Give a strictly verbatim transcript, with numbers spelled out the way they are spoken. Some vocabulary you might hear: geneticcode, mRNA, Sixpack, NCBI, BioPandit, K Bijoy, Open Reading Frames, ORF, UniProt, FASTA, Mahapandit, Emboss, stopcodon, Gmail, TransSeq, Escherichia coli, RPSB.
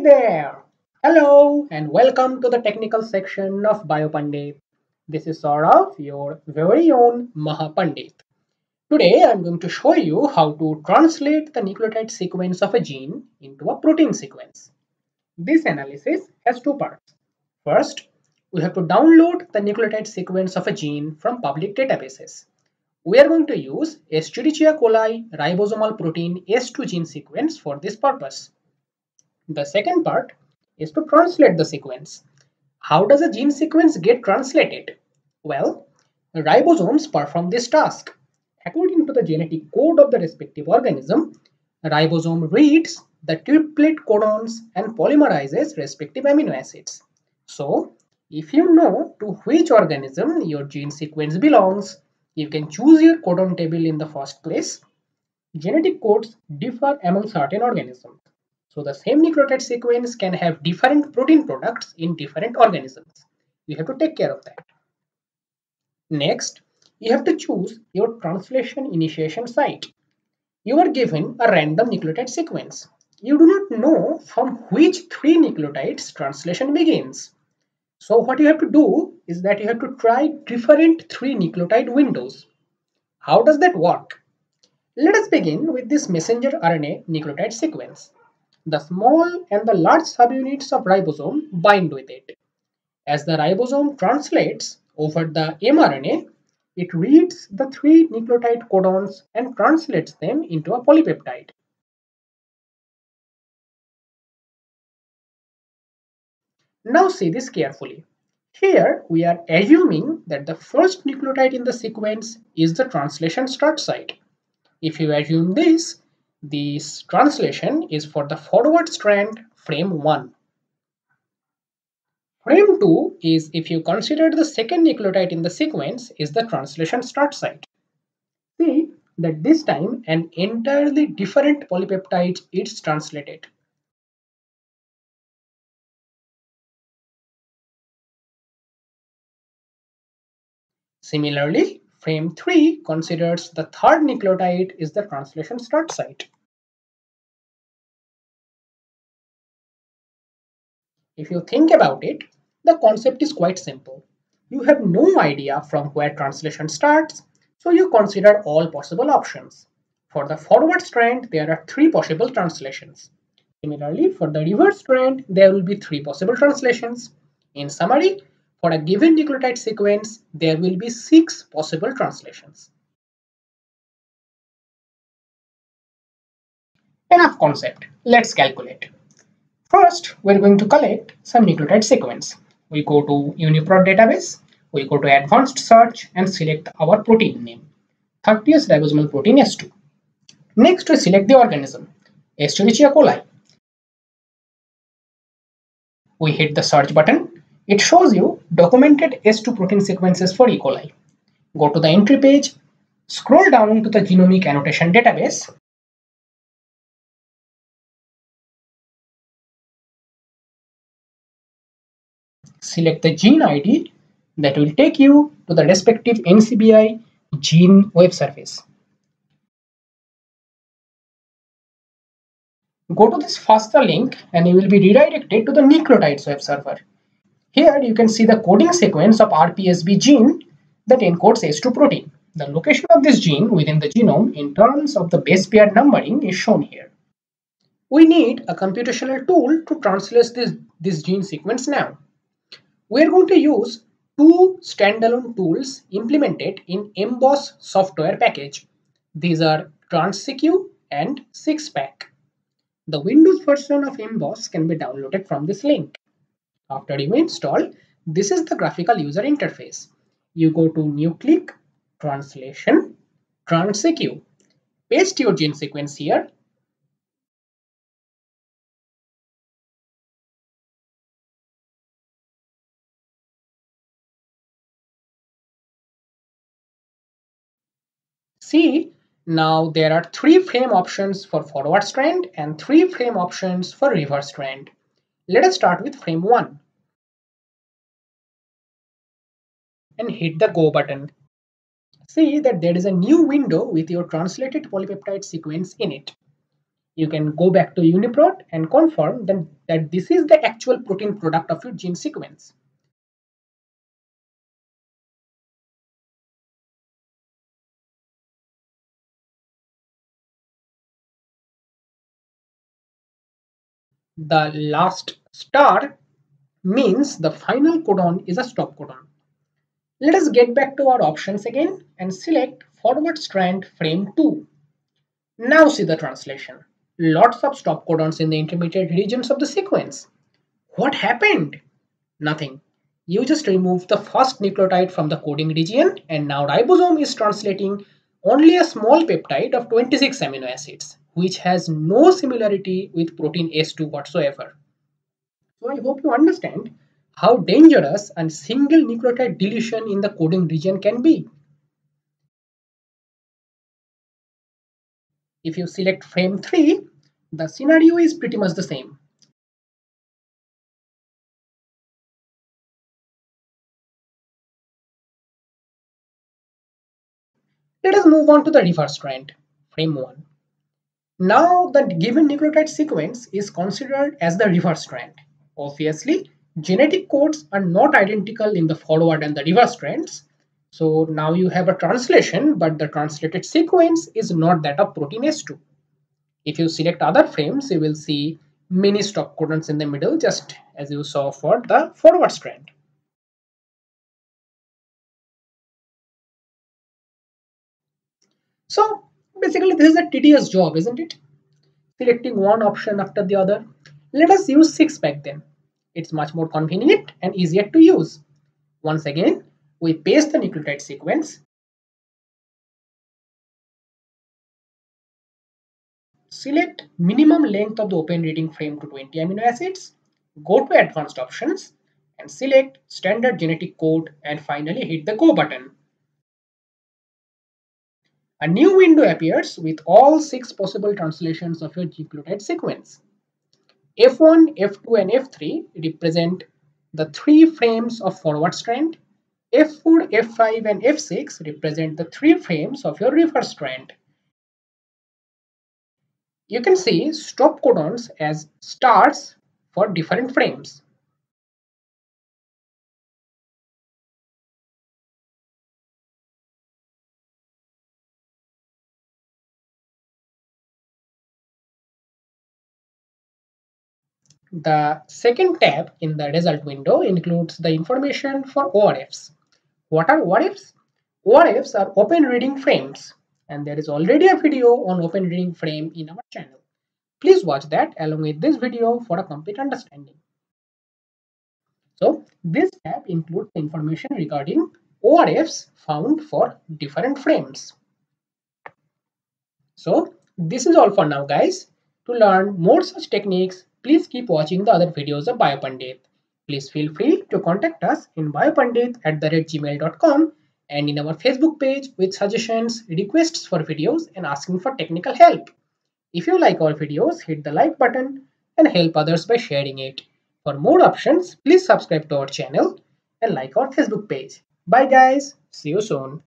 Hey there! Hello and welcome to the technical section of BioPandit. This is Saurav, your very own Mahapandit. Today I am going to show you how to translate the nucleotide sequence of a gene into a protein sequence. This analysis has two parts. First, we have to download the nucleotide sequence of a gene from public databases. We are going to use Escherichia coli ribosomal protein S two gene sequence for this purpose. The second part is to translate the sequence. How does a gene sequence get translated? Well, ribosomes perform this task. According to the genetic code of the respective organism, a ribosome reads the triplet codons and polymerizes respective amino acids. So, if you know to which organism your gene sequence belongs, you can choose your codon table in the first place. Genetic codes differ among certain organisms. So the same nucleotide sequence can have different protein products in different organisms. You have to take care of that. Next, you have to choose your translation initiation site. You are given a random nucleotide sequence. You do not know from which three nucleotides translation begins. So what you have to do is that you have to try different three nucleotide windows. How does that work? Let us begin with this messenger R N A nucleotide sequence. The small and the large subunits of ribosome bind with it. As the ribosome translates over the mRNA, it reads the three nucleotide codons and translates them into a polypeptide. Now see this carefully. Here we are assuming that the first nucleotide in the sequence is the translation start site. If you assume this, this translation is for the forward strand frame one. Frame two is if you consider the second nucleotide in the sequence is the translation start site. See that this time an entirely different polypeptide is translated. Similarly, frame three considers the third nucleotide is the translation start site. If you think about it, the concept is quite simple. You have no idea from where translation starts, so you consider all possible options. For the forward strand, there are three possible translations. Similarly, for the reverse strand, there will be three possible translations. In summary, for a given nucleotide sequence, there will be six possible translations. Enough concept. Let's calculate. First, we're going to collect some nucleotide sequence. We go to UniProt database, we go to advanced search and select our protein name, thirtieth ribosomal protein S two. Next, we select the organism, Escherichia coli. We hit the search button. It shows you documented S two protein sequences for E. coli. Go to the entry page, scroll down to the genomic annotation database. Select the gene I D that will take you to the respective N C B I gene web surface. Go to this FASTA link and you will be redirected to the nucleotides web server. Here you can see the coding sequence of R P S B gene that encodes S two protein. The location of this gene within the genome in terms of the base pair numbering is shown here. We need a computational tool to translate this, this gene sequence now. We are going to use two standalone tools implemented in Emboss software package. These are TransSeq and Sixpack. The Windows version of Emboss can be downloaded from this link. After you install, this is the graphical user interface. You go to New Click, Translation, TransSeq. Paste your gene sequence here. See, now there are three frame options for forward strand and three frame options for reverse strand. Let us start with frame one and hit the go button. See that there is a new window with your translated polypeptide sequence in it. you can go back to UniProt and confirm then that this is the actual protein product of your gene sequence. The last star means the final codon is a stop codon. Let us get back to our options again and select forward strand frame two. Now see the translation. Lots of stop codons in the intermediate regions of the sequence. What happened? Nothing. You just removed the first nucleotide from the coding region and now ribosome is translating only a small peptide of twenty-six amino acids, which has no similarity with protein S two whatsoever. So I hope you understand how dangerous a single nucleotide deletion in the coding region can be. If you select frame three, the scenario is pretty much the same. Let us move on to the reverse strand, frame one. Now the given nucleotide sequence is considered as the reverse strand. Obviously, genetic codes are not identical in the forward and the reverse strands. So now you have a translation, but the translated sequence is not that of protein S two. If you select other frames, you will see many stop codons in the middle, just as you saw for the forward strand. So basically, this is a tedious job, isn't it? Selecting one option after the other. Let us use Sixpack then. It's much more convenient and easier to use. Once again, we paste the nucleotide sequence. Select minimum length of the open reading frame to twenty amino acids. Go to advanced options and select standard genetic code and finally hit the go button. A new window appears with all six possible translations of your nucleotide sequence. F one, F two and F three represent the three frames of forward strand. F four, F five and F six represent the three frames of your reverse strand. You can see stop codons as stars for different frames. The second tab in the result window includes the information for O R Fs. What are O R Fs? O R Fs are open reading frames, and there is already a video on open reading frame in our channel. Please watch that along with this video for a complete understanding. So this tab includes information regarding O R Fs found for different frames. So this is all for now, guys. To learn more such techniques, please keep watching the other videos of BioPandit. Please feel free to contact us in biopandit at gmail dot com and in our Facebook page with suggestions, requests for videos and asking for technical help. If you like our videos, hit the like button and help others by sharing it. For more options, please subscribe to our channel and like our Facebook page. Bye guys, see you soon.